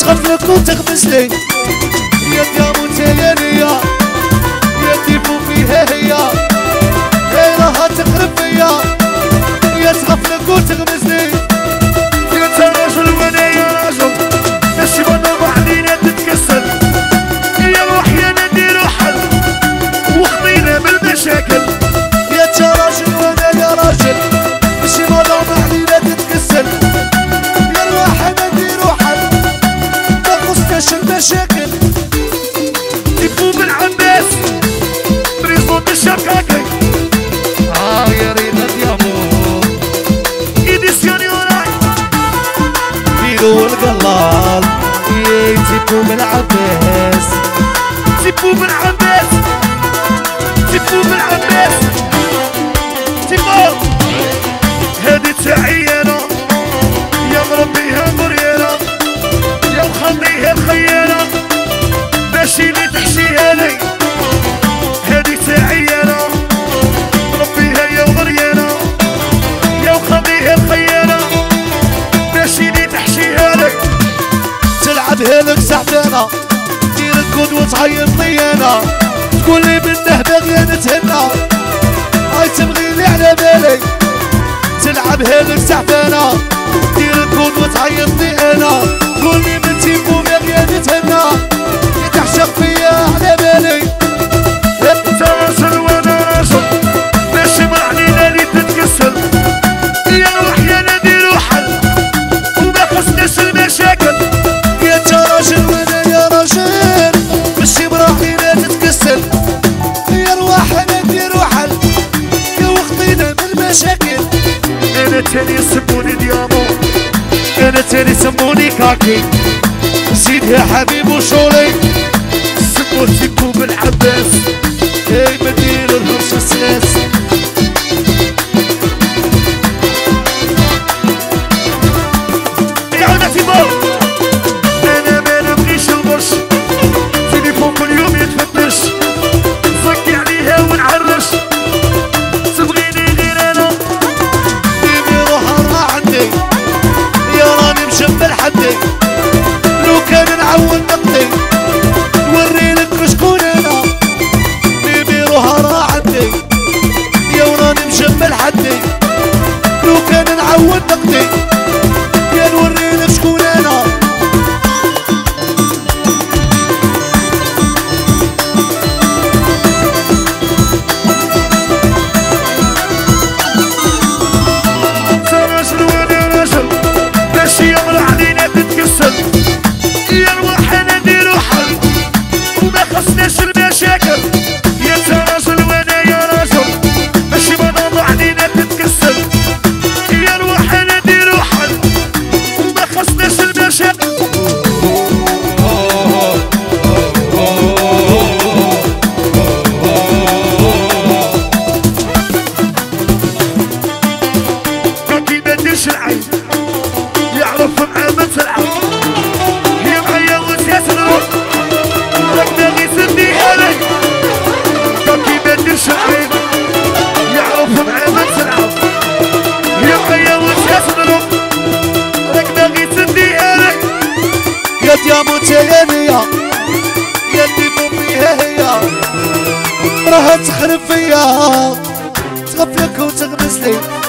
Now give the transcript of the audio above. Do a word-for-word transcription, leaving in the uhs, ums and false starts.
تخفلك وتخبزلي يا ديامو تيلانية يا ديبو فيها هي هي راها تقرب فيا يا تخفلك وتخبزلي يا انت راجل وانا يا راجل ماشي بنضرب علينا تتكسر يا وحيانا نديرو حل وخطينا بالمشاكل يا انت راجل وانا يا راجل ماشي بنضرب علينا تتكسر مشاكل يفو بالعباس بريزو بالشكاكي اه يا رينا ديامو إديسيون يوراي بيدو القلال ياي تيفو بالعباس تيفو بالعباس تيفو بالعباس تيفو هادي تاعي انا يا مربيها مريانا يا مخليها مخيانة ماشي لي تحشيها لي هادي تاعي انا ربيها يا مغريانة يا مخليها مخيانة ماشي لي تحشيها لي تلعبها لك ساعتانا دير الكود وتعيط لي انا تقول لي منه باغية نتهنى هاي تبغي لي على بالي تلعبها لك ساعتانا دير الكود وتعيط لي انا قول لي بنتي مو باغية نتهنى تعشق فيا على بالي انت راجل وانا راجل ماشي ما علينا اللي تتكسر يا وحيانا نديرو حل وما خصناش المشاكل يا انت راجل وانا يا راجل ماشي ما علينا تتكسر يا رواحنا نديرو حل يا وخطينا بالمشاكل انا تاني يسموني ديامو انا تاني يسموني كاكي زيد يا حبيب وشولي سمو سيبو بالعباس اي ما نديرو لهمش اساس يعاود سيبو انا ما نبغيش البرش تليفون كل يوم يتفتش نفكي عليها ونعرش تبغيني غير انا بيبي روحها راه عندي يا راني مجبل حدي كان نعول نقضي نوريلك وشكون انا بيبي روحها راه عندي يا وراني مجمل حدي لو كان نعول نقضي يا نوريلك شكون انا انت راجل وانا راجل ماشي يمر علينا تتكسر يا رواحنا نديرو حل وما خصناش المشاكل يا انت راجل وانا يا راجل ماشي بنضربو علينا تتكسر يا رواحنا نديرو حل وما خصناش المشاكل كاكي ما نديرش العين يعرف معاه ما تلعب يا ديامو تيلانية يا ديبو فيها هي راها تخرب فيا تغفلك وتغمسلي